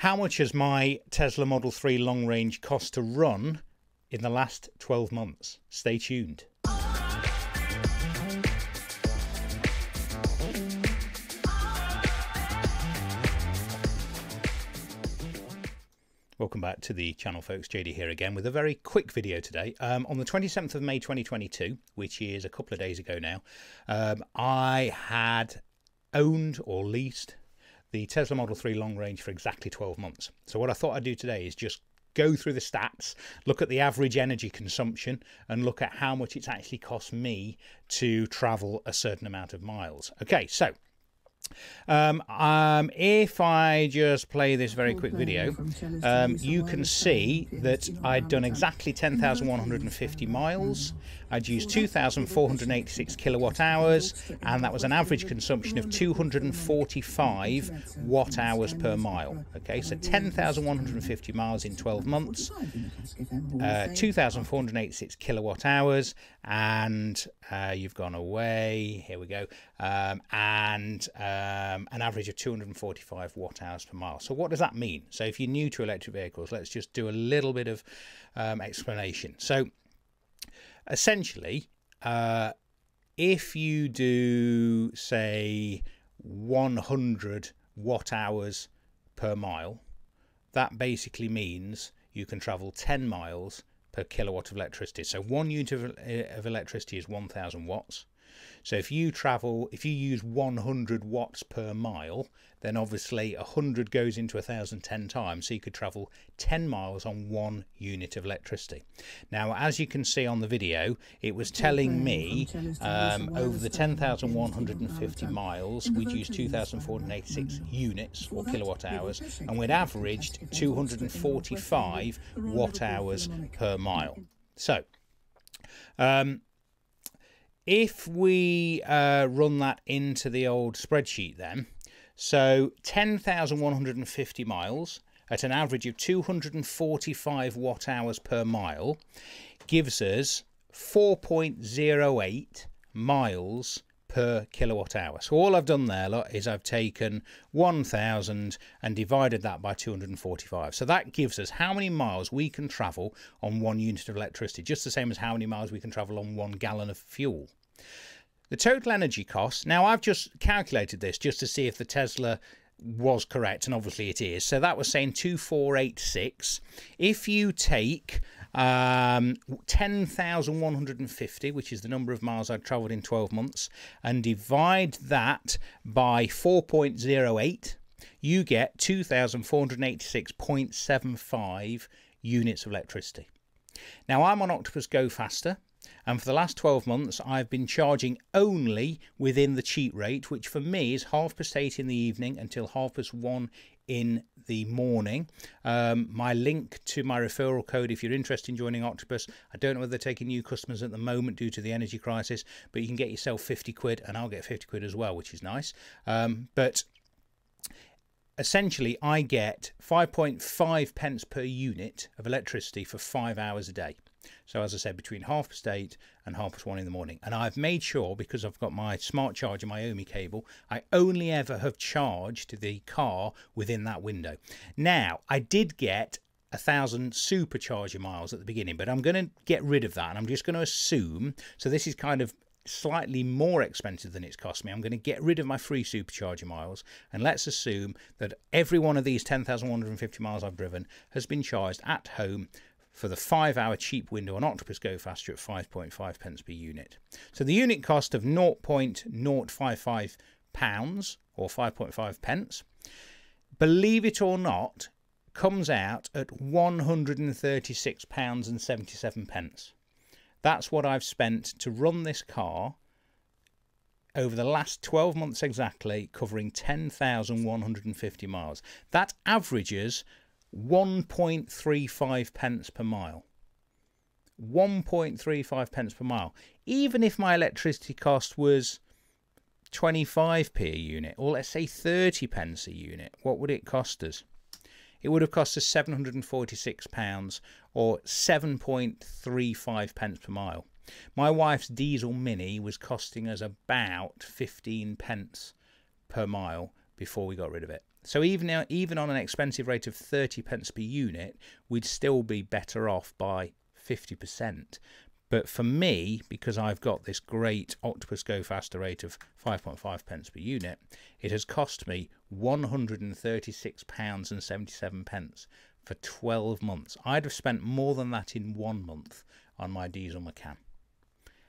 How much has my Tesla Model 3 long range cost to run in the last 12 months? Stay tuned. Welcome back to the channel, folks. JD here again with a very quick video today. On the 27th of May 2022, which is a couple of days ago now, I had owned or leased the Tesla Model 3 long range for exactly 12 months. So what I thought I'd do today is just go through the stats, look at the average energy consumption, and look at how much it's actually cost me to travel a certain amount of miles. Okay, so if I just play this very quick video, you can see that I'd done exactly 10,150 miles. I'd used 2,486 kilowatt hours, and that was an average consumption of 245 watt hours per mile. Okay, so 10,150 miles in 12 months, 2,486 kilowatt hours, and you've gone away. Here we go, an average of 245 watt hours per mile. So what does that mean? So if you're new to electric vehicles, let's just do a little bit of explanation. So essentially, if you do, say, 100 watt hours per mile, that basically means you can travel 10 miles per kilowatt of electricity. So 1 unit of electricity is 1,000 watts. So if you use 100 watts per mile, then obviously 100 goes into 1,010 times. So you could travel 10 miles on 1 unit of electricity. Now, as you can see on the video, it was telling me over the 10,150 miles, we'd used 2,486 units or kilowatt hours, and we'd averaged 245 watt hours per mile. So, if we run that into the old spreadsheet then, so 10,150 miles at an average of 245 watt hours per mile gives us 4.08 miles per kilowatt hour. So all I've done there, look, is I've taken 1,000 and divided that by 245. So that gives us how many miles we can travel on 1 unit of electricity, just the same as how many miles we can travel on 1 gallon of fuel. The total energy cost, now I've just calculated this just to see if the Tesla was correct, and obviously it is. So that was saying 2486. If you take 10,150, which is the number of miles I've traveled in 12 months, and divide that by 4.08, you get 2,486.75 units of electricity. Now, I'm on Octopus Go Faster, and for the last 12 months, I've been charging only within the cheat rate, which for me is 8:30 in the evening until 1:30 in the morning. My link to my referral code, if you're interested in joining Octopus, I don't know whether they're taking new customers at the moment due to the energy crisis, but you can get yourself 50 quid and I'll get 50 quid as well, which is nice. But essentially, I get 5.5 pence per unit of electricity for 5 hours a day. So as I said, between 8:30 and 1:30 in the morning. And I've made sure, because I've got my smart charger, my OMI cable, I only ever have charged the car within that window. Now, I did get 1,000 supercharger miles at the beginning, but I'm going to get rid of that. And I'm just going to assume, so this is kind of slightly more expensive than it's cost me. I'm going to get rid of my free supercharger miles, and let's assume that every one of these 10,150 miles I've driven has been charged at home for the 5 hour cheap window on Octopus Go Faster at 5.5 pence per unit. So the unit cost of 0.055 pounds or 5.5 pence, believe it or not, comes out at £136.77. That's what I've spent to run this car over the last 12 months exactly, covering 10,150 miles. That averages 1.35 pence per mile. 1.35 pence per mile. Even if my electricity cost was 25p a unit, or let's say 30 pence a unit, what would it cost us? It would have cost us £746 or 7.35 pence per mile. My wife's diesel Mini was costing us about 15 pence per mile before we got rid of it. So even on an expensive rate of 30 pence per unit, we'd still be better off by 50%. But for me, because I've got this great Octopus Go Faster rate of 5.5 pence per unit, it has cost me £136.77 for 12 months. I'd have spent more than that in 1 month on my diesel Macan.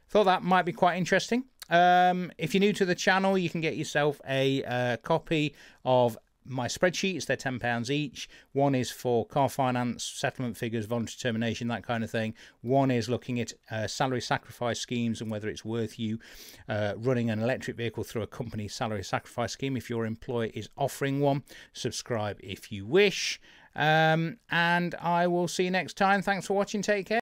Thought that might be quite interesting. If you're new to the channel, you can get yourself a copy of my spreadsheets. They're £10 each. One is for car finance, settlement figures, voluntary termination, that kind of thing. One is looking at salary sacrifice schemes and whether it's worth you running an electric vehicle through a company salary sacrifice scheme if your employer is offering one. Subscribe if you wish. And I will see you next time. Thanks for watching. Take care.